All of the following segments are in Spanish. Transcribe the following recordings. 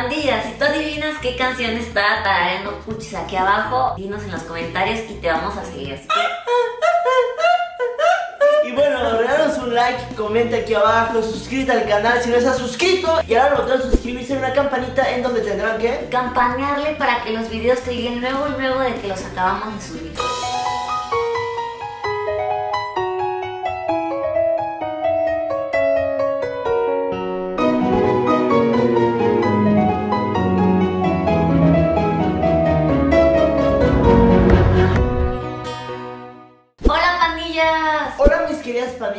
Bandida, si tú adivinas qué canción está tarareando Puchis aquí abajo, dinos en los comentarios y te vamos a seguir, así que... Y bueno, regalos un like, comenta aquí abajo, suscríbete al canal si no estás suscrito. Y ahora lo botón suscribirse en una campanita en donde tendrán que... campanearle para que los videos te lleguen luego y luego de que los acabamos de subir.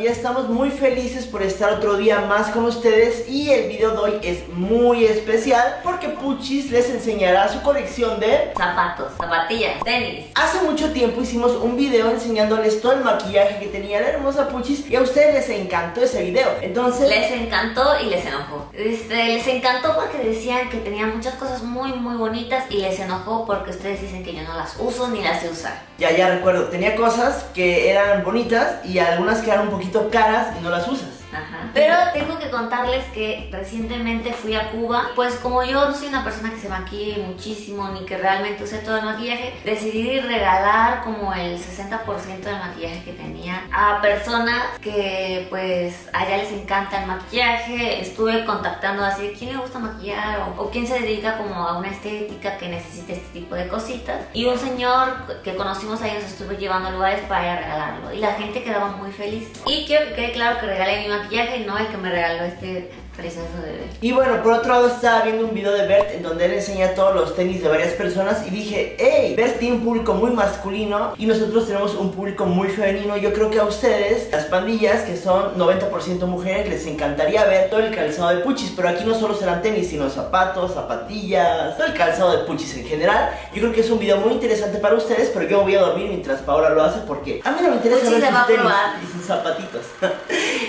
Ya estamos muy felices por estar otro día más con ustedes y el video de hoy es muy especial porque Puchis les enseñará su colección de zapatos, zapatillas, tenis. Hace mucho tiempo hicimos un video enseñándoles todo el maquillaje que tenía la hermosa Puchis y a ustedes les encantó ese video. Entonces les encantó y les enojó. Les encantó porque decían que tenía muchas cosas muy bonitas y les enojó porque ustedes dicen que yo no las uso ni las sé usar. Ya recuerdo, tenía cosas que eran bonitas y algunas quedaron un poquito caras y no las usas. Ajá. Pero tengo que contarles que recientemente fui a Cuba. Pues como yo no soy una persona que se maquille muchísimo ni que realmente use todo el maquillaje, decidí regalar como el 60% del maquillaje que tenía a personas que pues allá les encanta el maquillaje. Estuve contactando así, ¿quién le gusta maquillar? O quién se dedica como a una estética que necesite este tipo de cositas. Y un señor que conocimos ahí nos estuvo llevando a lugares para regalarlo y la gente quedaba muy feliz. Y quiero que quede claro que regalé mi maquillaje, no el que me regaló este precioso bebé. Y bueno, por otro lado estaba viendo un video de Bert en donde él enseña todos los tenis de varias personas y dije, hey, Bert tiene un público muy masculino y nosotros tenemos un público muy femenino. Yo creo que a ustedes, las pandillas, que son 90% mujeres, les encantaría ver todo el calzado de Puchis, pero aquí no solo serán tenis, sino zapatos, zapatillas, todo el calzado de Puchis en general. Yo creo que es un video muy interesante para ustedes, pero yo voy a dormir mientras Paola lo hace porque a mí no me interesa ver sus tenis y sus zapatitos.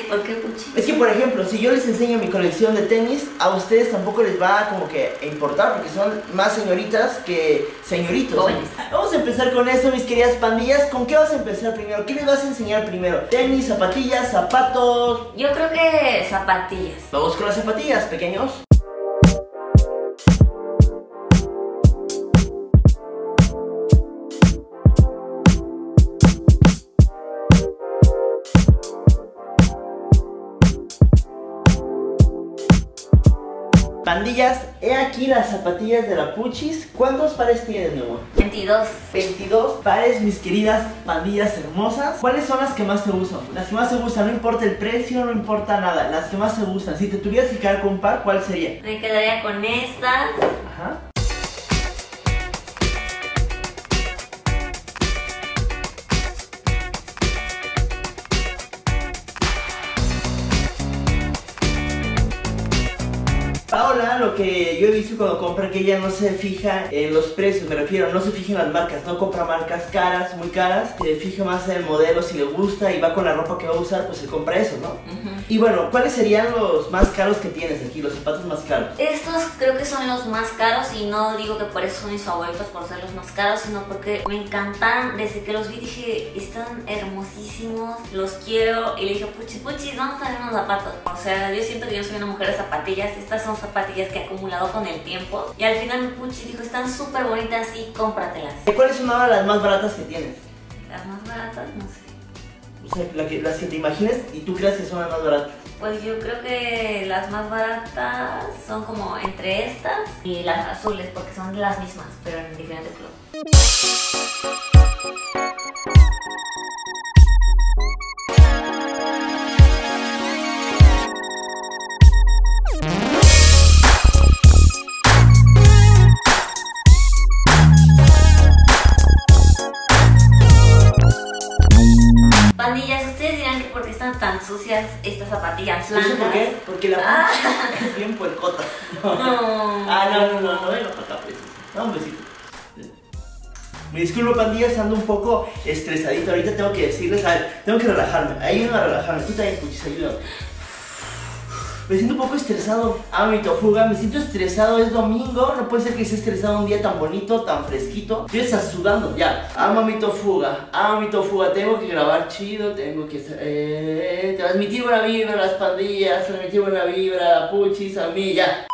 ¿Por qué Puchis? Es que por ejemplo, si yo les enseño mi colección de tenis, a ustedes tampoco les va como que a importar porque son más señoritas que señoritos. Jóvenes. Vamos a empezar con eso, mis queridas pandillas. ¿Con qué vas a empezar primero? ¿Qué les vas a enseñar primero? ¿Tenis, zapatillas, zapatos? Yo creo que zapatillas. Vamos con las zapatillas, pequeños. Pandillas, he aquí las zapatillas de la Puchis. ¿Cuántos pares tienes, mi amor? 22. 22 pares, mis queridas pandillas hermosas. ¿Cuáles son las que más te gustan? Las que más te gustan, no importa el precio, no importa nada. Las que más te gustan. Si te tuvieras que quedar con un par, ¿cuál sería? Me quedaría con estas. Ajá. Paola, lo que yo he visto cuando compra, que ella no se fija en los precios, me refiero, no se fija en las marcas, no compra marcas caras, muy caras, se fija más en el modelo, si le gusta y va con la ropa que va a usar, pues se compra eso, ¿no? Uh-huh. Y bueno, ¿cuáles serían los más caros que tienes aquí, los zapatos más caros? Estos creo que son los más caros y no digo que por eso son mis favoritos, por ser los más caros, sino porque me encantan, desde que los vi dije, están hermosísimos, los quiero, y le dije, puchis, vamos a ver unos zapatos. O sea, yo siento que yo soy una mujer de zapatillas, estas son zapatillas que he acumulado con el tiempo y al final mi Puchis dijo, están súper bonitas y cómpratelas. ¿Cuáles son ahora las más baratas que tienes? Las más baratas, no sé. O sea, las que te imagines y tú creas que son las más baratas. Pues yo creo que las más baratas son como entre estas y las azules porque son las mismas pero en diferente color. Sucias estas zapatillas blancas. ¿Eso por qué? Porque la Puchis es bien puercota. No, pata preciosa. No, un besito. Me disculpo, pandillas, ando un poco estresadito. Ahorita tengo que decirles, a ver, tengo que relajarme. Ayúdame a relajarme. Tú también, Puchis, ayúdame. Me siento un poco estresado. Ah, mi tofuga, me siento estresado, es domingo. No puede ser que esté estresado un día tan bonito, tan fresquito. Yo estás sudando, ya. Ah, mi tofuga, tengo que grabar chido, tengo que... transmitir buena vibra a las pandillas, transmitir buena vibra a Puchis, a mí, ya.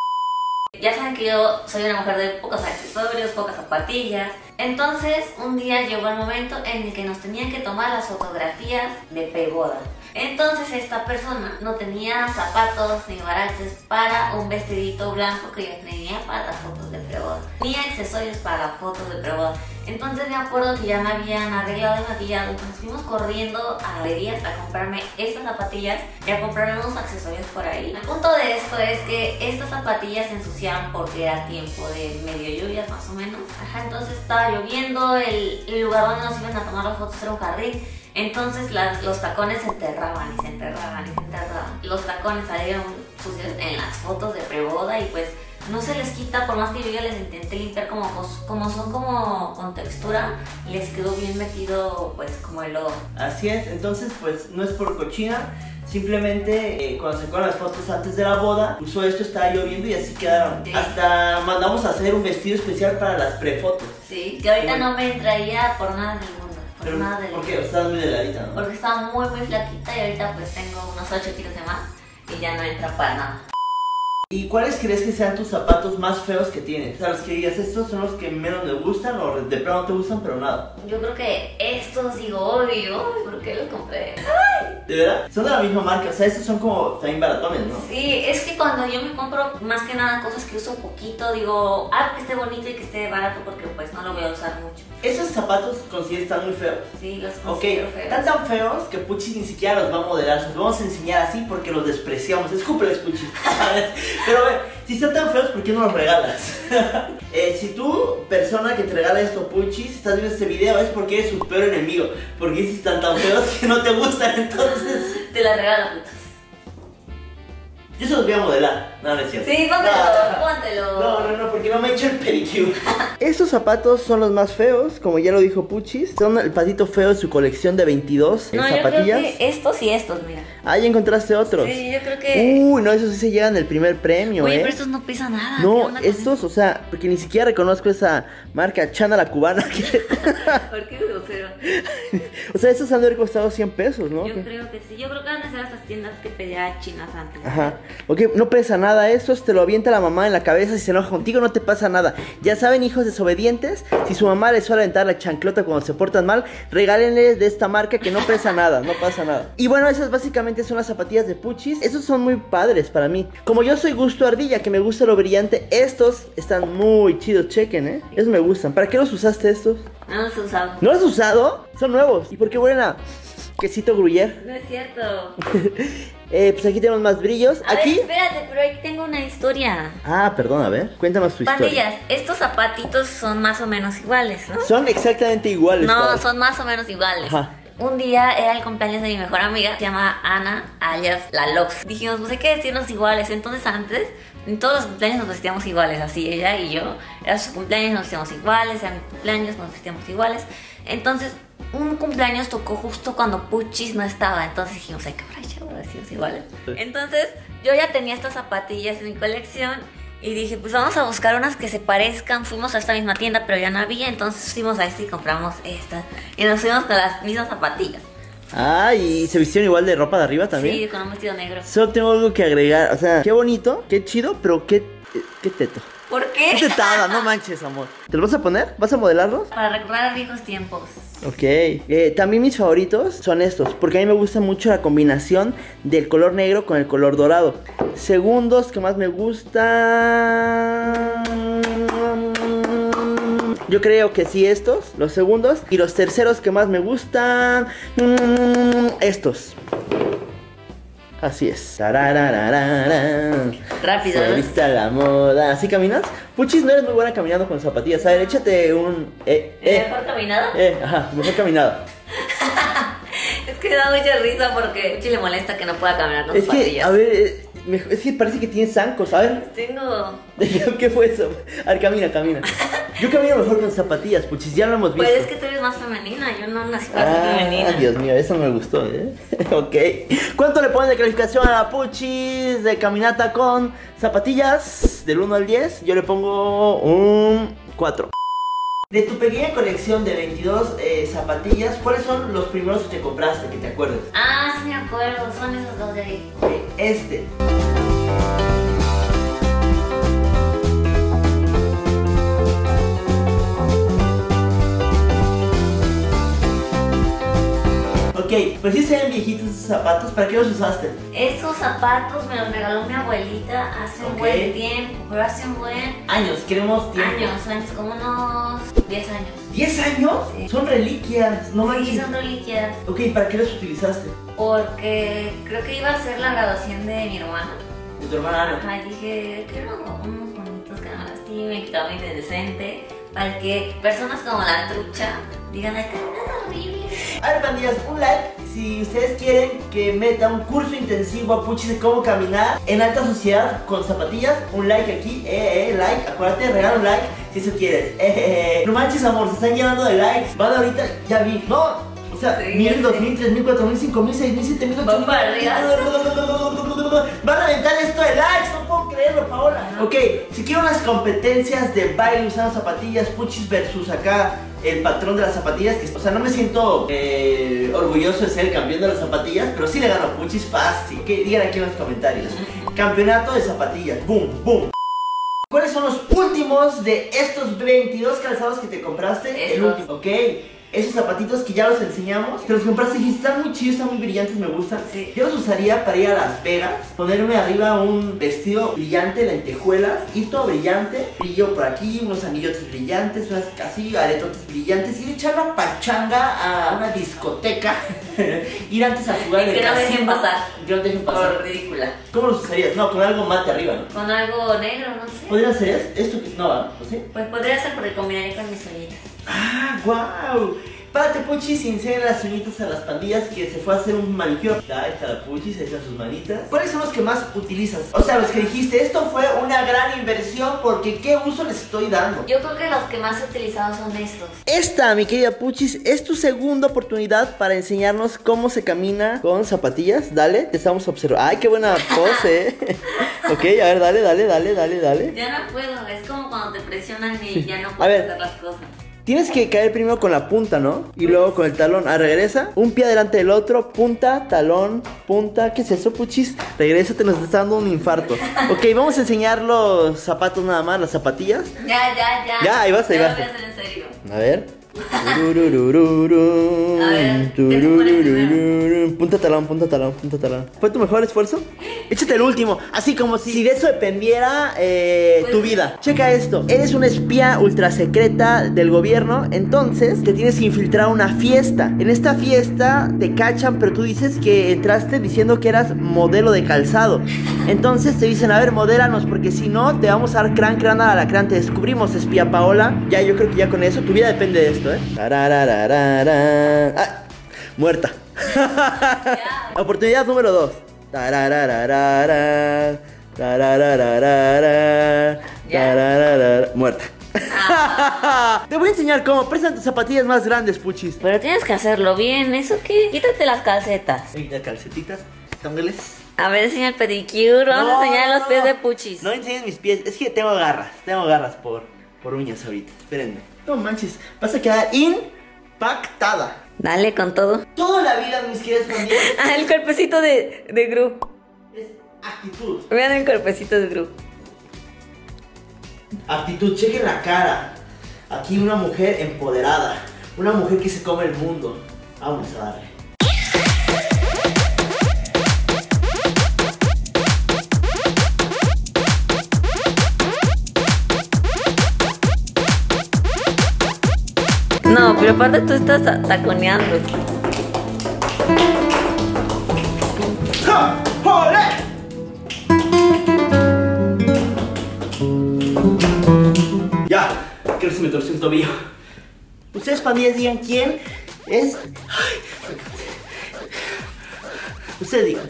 Ya saben que yo soy una mujer de pocos accesorios, pocas zapatillas. Entonces un día llegó el momento en el que nos tenían que tomar las fotografías de Peiboda. Entonces esta persona no tenía zapatos ni baraches para un vestidito blanco que yo tenía para las fotos de Peiboda, ni accesorios para fotos de Peiboda. Entonces me acuerdo que ya me habían arreglado y maquillado, nos fuimos corriendo a galerías a comprarme estas zapatillas y a comprarme unos accesorios por ahí. El punto de esto es que estas zapatillas se ensuciaban porque era tiempo de medio lluvias más o menos. Ajá, entonces estaba lloviendo, el lugar donde nos iban a tomar las fotos era un jardín. Entonces los tacones se enterraban y se enterraban y se enterraban. Los tacones salieron sucios en las fotos de Peiboda y pues no se les quita, por más que yo ya les intenté limpiar, como son como con textura, les quedó bien metido pues como el lodo. Así es, entonces pues no es por cochina, simplemente cuando sacaron las fotos antes de la boda, usó esto, estaba lloviendo y así quedaron. Sí. Hasta mandamos a hacer un vestido especial para las prefotos. Sí, que ahorita bueno, no me entraría por nada del mundo. Pero, ¿por qué? Estabas muy delgadita, ¿no? Porque estaba muy muy flaquita y ahorita pues tengo unos 8 kilos de más y ya no entra para nada. ¿Y cuáles crees que sean tus zapatos más feos que tienes? O sea, los que digas, estos son los que menos me gustan o de plano te gustan, pero nada. Yo creo que estos digo, obvio, ¿por qué los compré? ¡Ay! ¿De verdad? Son de la misma marca, o sea, estos son como también baratones, ¿no? Sí, es que cuando yo me compro más que nada cosas que uso poquito, digo, ah, que esté bonito y que esté barato porque pues no lo voy a usar mucho. ¿Esos zapatos consideres tan muy feos? Sí, los considero feos. Están tan feos que Puchis ni siquiera los va a modelar, los vamos a enseñar así porque los despreciamos. Escúpeles, Puchis. Pero a ver, si están tan feos, ¿por qué no los regalas? Si tú, persona que te regala estos Puchis, estás viendo este video, es porque eres su peor enemigo. Porque si están tan feos que no te gustan, entonces te la regalo, putas. Yo se los voy a modelar, no es cierto. Sí, póntelo, póntelo. No, porque no me he hecho el pedicure. Estos zapatos son los más feos, como ya lo dijo Puchis. Son el patito feo de su colección de 22 zapatillas. Yo creo que estos y estos, mira. Ah, ya encontraste otros. Sí, yo creo que... Uy, no, esos sí se llegan el primer premio. Oye, pero estos no pesan nada. No, estos, o sea, porque ni siquiera reconozco esa marca Chana la cubana que... ¿Por qué es grosero? O sea, estos han de haber costado 100 pesos, ¿no? Yo creo que sí, yo creo que han de ser esas tiendas que pedía chinas antes. Ajá. Ok, no pesa nada estos, te lo avienta la mamá en la cabeza si se enoja contigo, no te pasa nada. Ya saben, hijos desobedientes, si su mamá les suele aventar la chanclota cuando se portan mal, regálenles de esta marca que no pesa nada, no pasa nada. Y bueno, esas básicamente son las zapatillas de Puchis. Estos son muy padres para mí. Como yo soy gusto ardilla, que me gusta lo brillante, estos están muy chidos, chequen, esos me gustan. ¿Para qué los usaste estos? No los he usado. ¿No los has usado? Son nuevos. ¿Y por qué huelen a quesito gruyer? No es cierto. Pues aquí tenemos más brillos. A aquí... ver, espérate, pero ahí tengo una historia. Ah, perdón, a ver, cuéntanos tu historia. Estos zapatitos son más o menos iguales, ¿no? Son exactamente iguales. No, padre, son más o menos iguales. Ajá. Un día era el cumpleaños de mi mejor amiga, se llama Ana, alias La Lox. Dijimos, pues hay que vestirnos iguales. Entonces antes, en todos los cumpleaños nos vestíamos iguales, así ella y yo. Era su cumpleaños, nos vestíamos iguales, era mi cumpleaños, nos vestíamos iguales. Entonces un cumpleaños tocó justo cuando Puchis no estaba, entonces dijimos, ay, cabrón, ya voy a decirnos iguales. Entonces yo ya tenía estas zapatillas en mi colección y dije, pues vamos a buscar unas que se parezcan. Fuimos a esta misma tienda, pero ya no había, entonces fuimos a esta y compramos estas y nos fuimos con las mismas zapatillas. Ah, y se vistieron igual de ropa de arriba también. Sí, con un vestido negro. Solo tengo algo que agregar, o sea, qué bonito, qué chido, pero qué teto. ¿Por qué? Qué tetada, no manches, amor. ¿Te los vas a poner? ¿Vas a modelarlos? Para recordar viejos tiempos. Ok, también mis favoritos son estos, porque a mí me gusta mucho la combinación del color negro con el color dorado. Segundos que más me gustan, yo creo que sí estos, los segundos. Y los terceros que más me gustan, estos. Así es. Rápido. Se viste a la moda. ¿Así caminas? Puchis, no eres muy buena caminando con zapatillas. A ver, échate un... ¿Mejor caminada? Ajá, mejor caminada. Es que da mucha risa porque Puchis le molesta que no pueda caminar con zapatillas. A ver, es que parece que tienes zancos, a ver. Tengo... ¿Qué fue eso? A ver, camina, camina. Yo camino mejor con zapatillas, Puchis, ya lo hemos visto. Pues es que tú eres más femenina, yo no nací para ser femenina. Dios mío, eso me gustó, Ok. ¿Cuánto le pones de calificación a la Puchis de caminata con zapatillas? Del 1 al 10, yo le pongo un 4. De tu pequeña colección de 22 zapatillas, ¿cuáles son los primeros que te compraste, que te acuerdes? Ah, sí me acuerdo, son esos dos de ahí. Este. Ok, pero si sean viejitos esos zapatos, ¿para qué los usaste? Esos zapatos me los regaló mi abuelita hace un buen tiempo, pero hace un buen... Años, queremos tiempo. Años, como unos 10 años. ¿10 años? Sí. Son reliquias, ¿no? Sí, son reliquias. Ok, ¿para qué los utilizaste? Porque creo que iba a ser la graduación de mi hermana. ¿De tu hermana Ana? Ajá, dije, quiero unos bonitos que me me quitaba mi indecente, para que personas como la trucha digan, ¡ay, es horrible! A ver, pandillas, un like si ustedes quieren que meta un curso intensivo a Puchis de cómo caminar en alta sociedad con zapatillas. Un like aquí, like, acuérdate, regala un like si eso quieres. No manches, amor, se están llenando de likes. Van ahorita, ya vi, no, o sea, 1000, 2000, 3000, 4000, 5000, 6000, 7000, 8000. Van a aventar esto de likes, no puedo creerlo, Paola. Ok, si quiero unas competencias de baile usando zapatillas, Puchis versus acá el patrón de las zapatillas, que, o sea, no me siento orgulloso de ser el campeón de las zapatillas, pero sí le gano a Puchis fácil. Que digan aquí en los comentarios. Campeonato de zapatillas, boom, boom. ¿Cuáles son los últimos de estos 22 calzados que te compraste? El último, ok. Esos zapatitos que ya los enseñamos, te los compraste y dijiste, están muy chidos, están muy brillantes, me gustan. Sí. Yo los usaría para ir a Las Vegas, ponerme arriba un vestido brillante, lentejuelas, y todo brillante, brillo por aquí, unos anillotes brillantes, unas casi aretotes brillantes, ir a echar la pachanga a una discoteca, ir antes a jugar en el casino. Que no dejen pasar. Que no dejen pasar. Por ridícula. ¿Cómo los usarías? No, con algo mate arriba, ¿no? Con algo negro, no sé. ¿Podría ser esto? Que no va, ¿no? ¿Sí? Pues podría ser porque combinaría con mis uñitas. ¡Ah, guau! Párate, Puchis, y enseñen las uñitas a las pandillas que se fue a hacer un manicure. Ahí está la Puchis, ahí están sus manitas. ¿Cuáles son los que más utilizas? O sea, los que dijiste, esto fue una gran inversión porque ¿qué uso les estoy dando? Yo creo que los que más he utilizado son estos. Esta, mi querida Puchis, es tu segunda oportunidad para enseñarnos cómo se camina con zapatillas. Dale, te estamos observando. ¡Ay, qué buena pose! Ok, a ver, dale, dale, dale, dale, dale. Ya no puedo, es como cuando te presionan y ya no puedes hacer las cosas. Tienes que caer primero con la punta, ¿no? Y luego con el talón. Ah, regresa. Un pie delante del otro. Punta, talón, punta. ¿Qué es eso, Puchis? Regresa, te nos está dando un infarto. Ok, vamos a enseñar los zapatos nada más, las zapatillas. Ya. Ya, ahí vas, ahí vas. A ver. Punta, talón, punta, talón, punta, talón. ¿Fue tu mejor esfuerzo? Échate el último, así como si de eso dependiera tu vida. Checa esto, eres una espía ultra secreta del gobierno, entonces te tienes que infiltrar a una fiesta. En esta fiesta te cachan, pero tú dices que entraste diciendo que eras modelo de calzado. Entonces te dicen, a ver, modélanos, porque si no, te vamos a dar crán a la crán. Te descubrimos, espía Paola. Ya, yo creo que ya con eso, tu vida depende de esto, ¿eh? Ah, muerta. Oportunidad número 2. Muerta. Te voy a enseñar cómo. Prestan tus zapatillas más grandes, Puchis. Pero tienes que hacerlo bien, ¿eso qué? Quítate las calcetas. Las calcetitas, tóngales. A ver, enseña el pedicure, vamos a enseñar los pies de Puchis. No enseñes mis pies, es que tengo garras por uñas ahorita, espérenme. No manches, vas a quedar impactada. Dale con todo. Toda la vida, mis queridos pandillas. Ah, el cuerpecito de Gru. Es actitud. Vean el cuerpecito de Gru. Actitud, chequen la cara. Aquí una mujer empoderada. Una mujer que se come el mundo. Vamos a darle. No, pero aparte tú estás taconeando. Ya, creo que se me torció el tobillo. Ustedes, pandillas, digan quién es. Ustedes digan.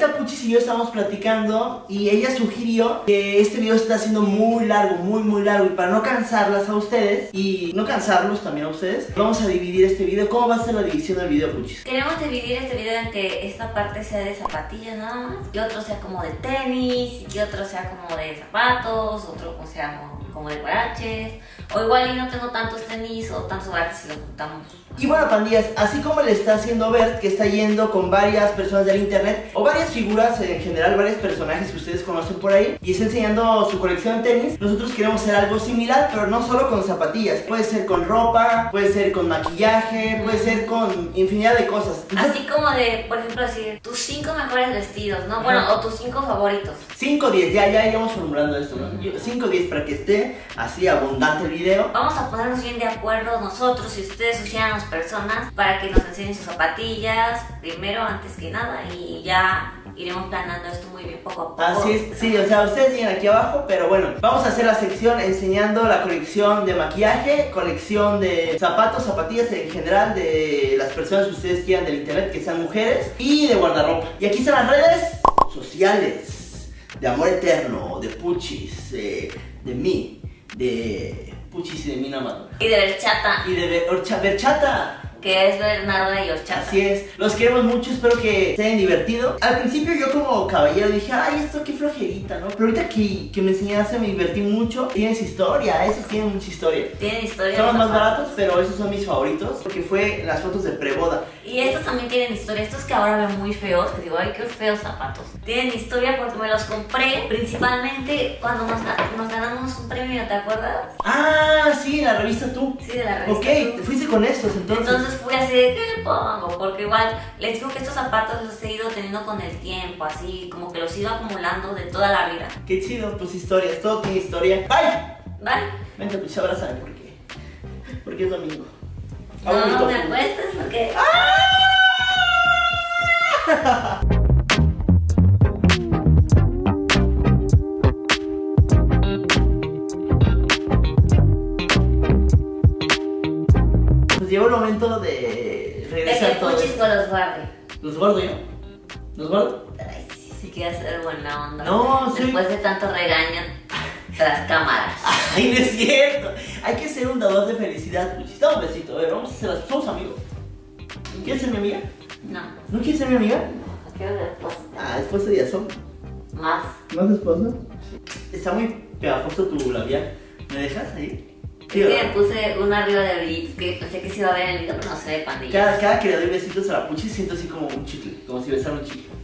ahorita Puchis y yo estábamos platicando y ella sugirió que este video está siendo muy largo, muy largo, y para no cansarlas a ustedes y no cansarlos también a ustedes, vamos a dividir este video. ¿Cómo va a ser la división del video, Puchis? Queremos dividir este video en que esta parte sea de zapatillas nada más, que otro sea como de tenis, y que otro sea como de zapatos, otro sea como de guaraches, o igual y no tengo tantos tenis o tantos guaraches si los juntamos. Y bueno, pandillas, así como le está haciendo Bert, que está yendo con varias personas del internet o varias figuras en general, varios personajes que ustedes conocen por ahí, y está enseñando su colección de tenis, nosotros queremos hacer algo similar, pero no solo con zapatillas. Puede ser con ropa, puede ser con maquillaje, puede ser con infinidad de cosas. Así como de, por ejemplo, decir tus 5 mejores vestidos, ¿no? Bueno, o tus 5 favoritos. 5 o 10, ya íbamos formulando esto, ¿no? 5 o 10 para que esté así abundante el video. Vamos a ponernos bien de acuerdo nosotros y ustedes sugieran personas para que nos enseñen sus zapatillas primero, antes que nada, y ya iremos planeando esto muy bien poco a poco. Así es, sí, o sea, ustedes siguen aquí abajo, pero bueno, vamos a hacer la sección enseñando la colección de maquillaje, colección de zapatos, zapatillas en general de las personas que ustedes quieran del internet, que sean mujeres, y de guardarropa. Y aquí están las redes sociales de Amor Eterno, de Puchis, de mí, de Puchis y de mí nada más. Y de Berchata. Y de Berchata. Que es Bernardo y Berchata. Así es. Los queremos mucho, espero que se hayan divertido. Al principio yo como caballero dije, ay, esto qué flojerita, ¿no? Pero ahorita que me enseñaste me divertí mucho. Tienes historia, esos tienen mucha historia. Tienen historia. Son los más baratos, pero esos son mis favoritos, porque fue las fotos de preboda. Y estos también tienen historia, estos que ahora veo muy feos, que digo, ay, qué feos zapatos. Tienen historia porque me los compré principalmente cuando nos ganamos un premio, ¿te acuerdas? Ah, sí, la revista Tú. Sí, de la revista Tú. Ok, te fuiste con estos entonces. Fui así de ¿qué pongo? Porque igual les digo que estos zapatos los he ido teniendo con el tiempo, así como que los he ido acumulando de toda la vida. Qué chido, pues historias, todo tiene historia. ¡Bye! ¡Bye! Vente, pues abrázame, ¿por qué? Porque es domingo. No, no me acuestas porque... ¡Ah! Llegó el momento de regresar todos. Puchis no los guarde. ¿Los guardo yo? ¿Los guardo? Ay, sí quieres ser buena onda. No, sí. Después de tanto regaño tras cámaras. Ay, no es cierto. Hay que ser un dador de felicidad, Puchis. Dame un besito, vamos a ser las dos amigos. ¿Quieres ser mi amiga? No. ¿No quieres ser mi amiga? No, quiero ser esposa. Ah, esposa y azón. Más. ¿Más esposa? Sí. Está muy pegajoso tu labial. ¿Me dejas ahí? Sí, que le puse una arriba de Blitz que pensé que se iba a ver en el video, pero no se ve, pandillas. Cada que le doy besitos a la Puchis siento así como un chicle, como si besara un chicle.